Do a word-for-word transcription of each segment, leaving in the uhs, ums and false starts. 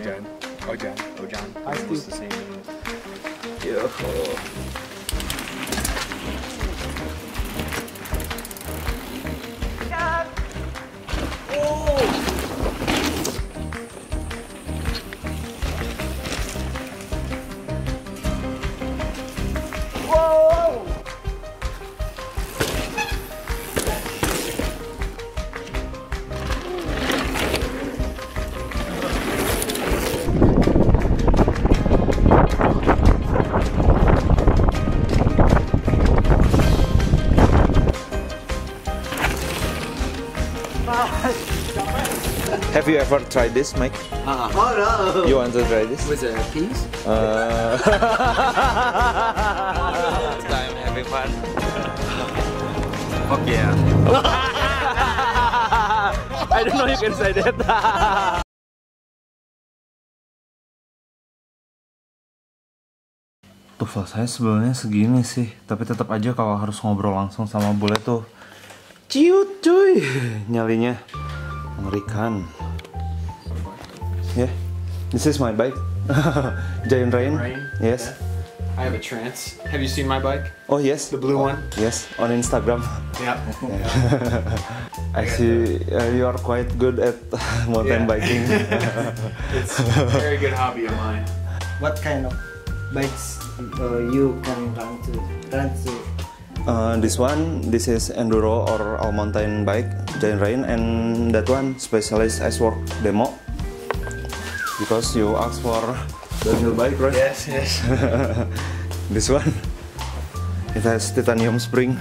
Ojan. Ojan. Ojan. I think it's the same. Yeah. Have you ever tried this, Mike? Uh, oh no! You want to try this? With a piece? Uh... I'm having fun. Fuck yeah. Okay. I don't know you can say that. Tuval saya sebelumnya segini sih, tapi tetap aja kalau harus ngobrol langsung sama bule tuh ciut cuy nyalinya mengerikan. Yeah, this is my bike. Giant Reign. Yes. Yeah. I have a trance. Have you seen my bike? Oh yes. The blue oh, one? Yes, on Instagram. Yeah. Yeah. I see uh, you are quite good at mountain yeah. biking. It's a very good hobby of mine. What kind of bikes uh, you can run to? Run to? Uh, this one, this is enduro or all mountain bike, Giant Reign, and that one, Specialized S-Works Demo. Because you asked for downhill bike, right? Yes, yes. This one, it has titanium spring.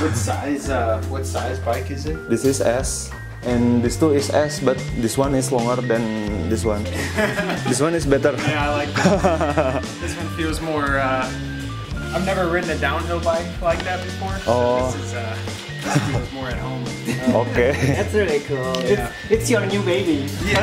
What size? Uh, what size bike is it? This is S, and this two is S, but this one is longer than this one. This one is better. Yeah, I like that. This one feels more. Uh, I've never ridden a downhill bike like that before. So oh. This is, uh, feels more at home. Um, okay. That's really cool. Yeah. It's, it's your new baby. Yeah.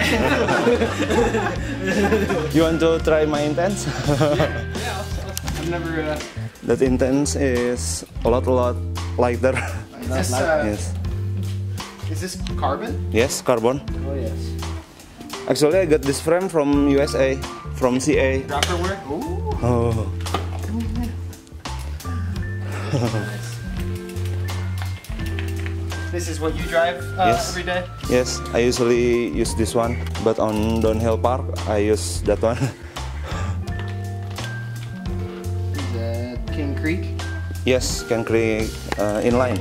You want to try my Intense? Yeah, yeah also, I've never... Uh... That Intense is a lot, a lot lighter. Is this, uh, yes. Is this carbon? Yes, carbon. Oh, yes. Actually, I got this frame from U S A, from C A. Dropperware? Ooh. Oh. Nice. This is what you drive uh, yes. every day? Yes, I usually use this one, but on downhill park, I use that one. Is that King Creek? Yes, King Creek uh, inline.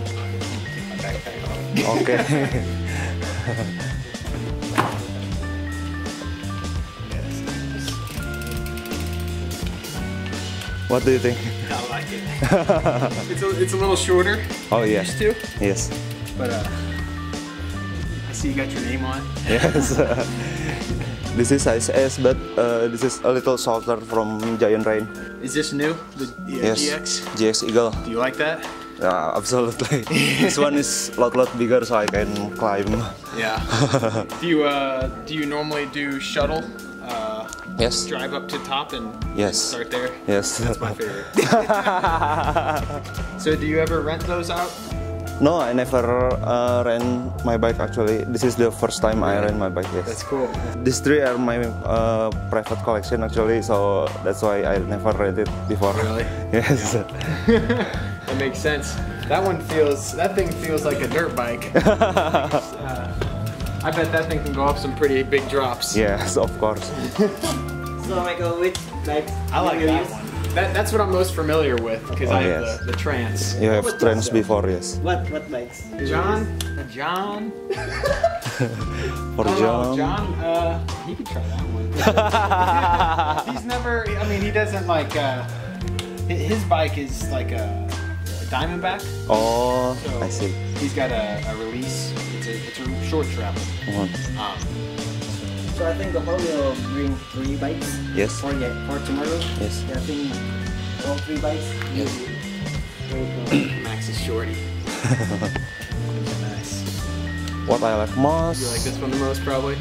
Okay. What do you think? I like it. It's a, it's a little shorter. Oh yeah. Used to. Yes. But uh, I see you got your name on. Yes. Uh, this is size S, but uh, this is a little shorter from Giant Reign. Is this new? The, the yes. G X? G X Eagle. Do you like that? Yeah, absolutely. This one is a lot, lot bigger, so I can climb. Yeah. Do you uh, do you normally do shuttle? Uh, yes. Drive up to top and yes. start there. Yes. That's my favorite. So, do you ever rent those out? No, I never uh, ran my bike actually. This is the first time I ran my bike, yes. That's cool. These three are my uh, private collection actually, so that's why I never read it before. Really? Yes. Yeah. That makes sense. That one feels, that thing feels like a dirt bike. uh, I bet that thing can go off some pretty big drops. Yes, of course. So Michael, which bike? I like that one. That, that's what I'm most familiar with because oh, I have yes. the, the trance. You have trance before, yes. What what bikes? John, John. For oh, John. John, uh, he could try that one. He's never. I mean, he doesn't like. Uh, his bike is like a, a Diamondback. Oh, so I see. He's got a, a release. It's a, it's a short travel. Oh. Um, So I think the whole will bring three bikes. Yes. For yeah, for tomorrow. Yes. I think all three bikes. Yes. Max is shorty. Nice. What I like most. You like this one the most, probably.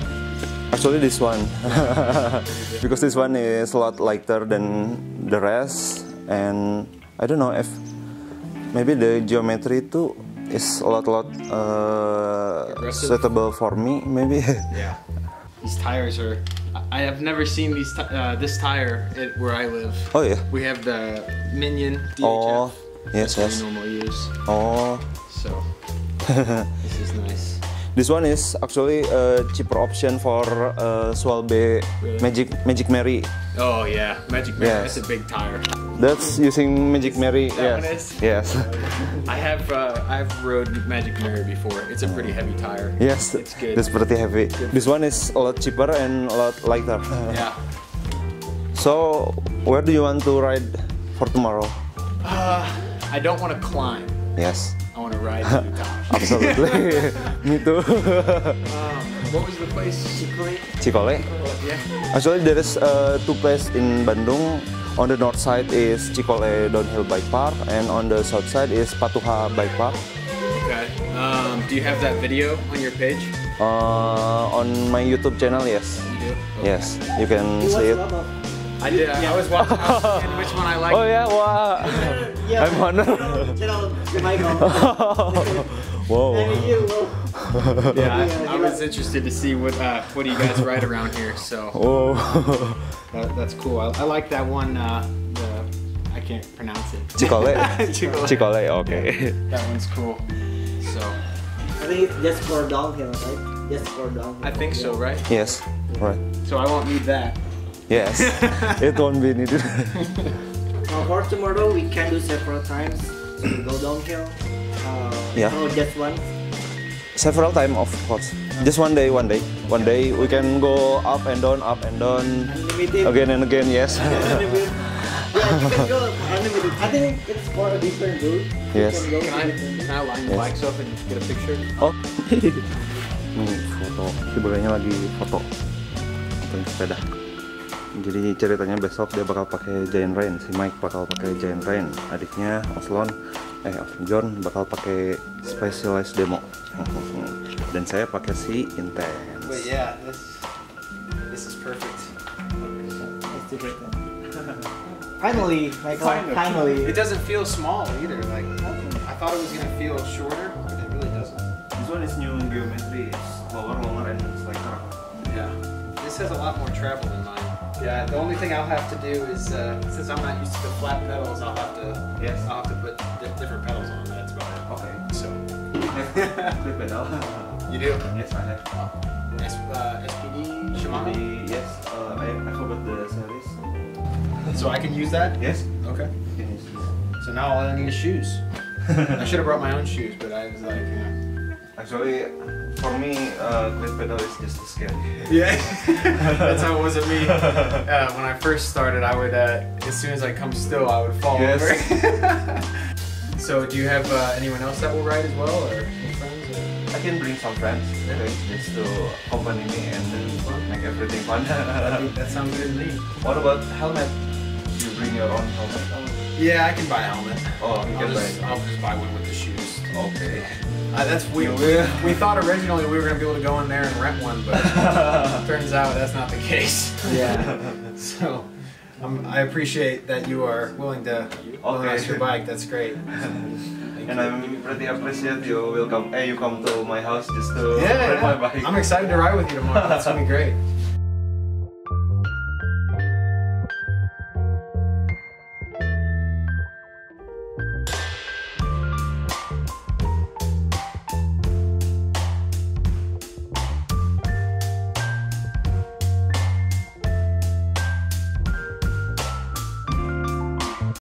Actually, this one because this one is a lot lighter than the rest, and I don't know if maybe the geometry too. Is a lot, lot uh, suitable for me, maybe. Yeah. These tires are I have never seen these uh, this tire at where I live. Oh yeah. We have the Minion D H F. Oh, yes, yes. Normal use. Oh. So this is nice. This one is actually a cheaper option for uh, Schwalbe really? Magic Magic Mary. Oh yeah, Magic Mary. Yes. That's a big tire. That's using Magic Mary. That yes. Yes. Uh, I have uh, I've rode Magic Mary before. It's a pretty heavy tire. Yes. It's good. It's pretty heavy. Good. This one is a lot cheaper and a lot lighter. Yeah. So where do you want to ride for tomorrow? Uh, I don't want to climb. Yes. I want to ride to the top. Absolutely. Me too. um, what was the place? Cikole. Cikole. Cikole. Yeah. Actually, there is uh, two places in Bandung. On the north side is Cikole Downhill Bike Park, and on the south side is Patuha Bike Park. Okay. Um, do you have that video on your page? Uh, on my YouTube channel, yes. You do? Okay. Yes, you can you see it. Lava. I did. Yeah. I was watching which one I liked. Oh yeah, wow. Yeah. I'm honored. Whoa. Yeah, I, I was interested to see what uh, what do you guys ride around here. So. Whoa. That, that's cool. I, I like that one. Uh, the, I can't pronounce it. Cikole. Cikole. Cikole. Okay. That one's cool. So. I think it's just for downhill, right? Just for downhill. I think so, right? Yes. Right. So I won't need that. Yes. It won't be needed. uh, for tomorrow, we can do several times. So we go downhill. Uh, yeah. Or just once. Several times, of course. Just one day, one day. One day we can go up and down, up and down. Unlimited. Again and again, yes. Yeah, you can go unlimited. I think it's for a different route. Yes. Can, can, I, can I line the yes. bikes up and get a picture? Oh. Ini foto. Si bagainya lagi foto. Tentang sepeda. Jadi ceritanya besok dia bakal pakai Giant Reign. Si Mike bakal pakai Giant Reign. Adiknya Oslon. Eh, John bakal pakai Specialized Demo. Dan saya pakai si Intense. But yeah, this this is perfect. Let's do it then. Finally, like finally. finally. It doesn't feel small either. Like I thought it was gonna feel shorter, but it really doesn't. This one is new in geometry. It's lower, longer, and slighter. Yeah. This has a lot more travel than mine. Yeah. The only thing I'll have to do is uh, since I'm not used to the flat pedals, I'll have to yes. I'll have to put different pedals on. That's about it. Okay. So. Good pedal. You do? Yes, I have. Oh. S uh, S P D, Shimano. S P D, yes, uh, I I forgot the series. So I can use that? Yes. Okay. You can use it. So now all I need is shoes. I should have brought my own shoes, but I was like, you know. Actually, for me, uh, clip pedal is just a skill. Yeah. That's how it was with me. Uh, when I first started, I would, uh, as soon as I come still, I would fall yes. over. So do you have uh, anyone else that will ride as well, or any friends? Or? I can bring some friends, okay. Just to accompany me and then make everything fun. That sounds good to me. What about helmet? Do you bring your own helmet? Oh. Yeah, I can buy a helmet. Oh, you I'll can just, buy. I'll just buy one with the shoes. Okay. Uh, that's we we thought originally we were gonna be able to go in there and rent one, but turns out that's not the case. Yeah. So. Um, I appreciate that you are willing to loan us your bike. That's great. And I'm pretty appreciate you will come. Hey, you come to my house just to yeah, ride yeah. my bike. I'm excited to ride with you tomorrow. That's gonna be great.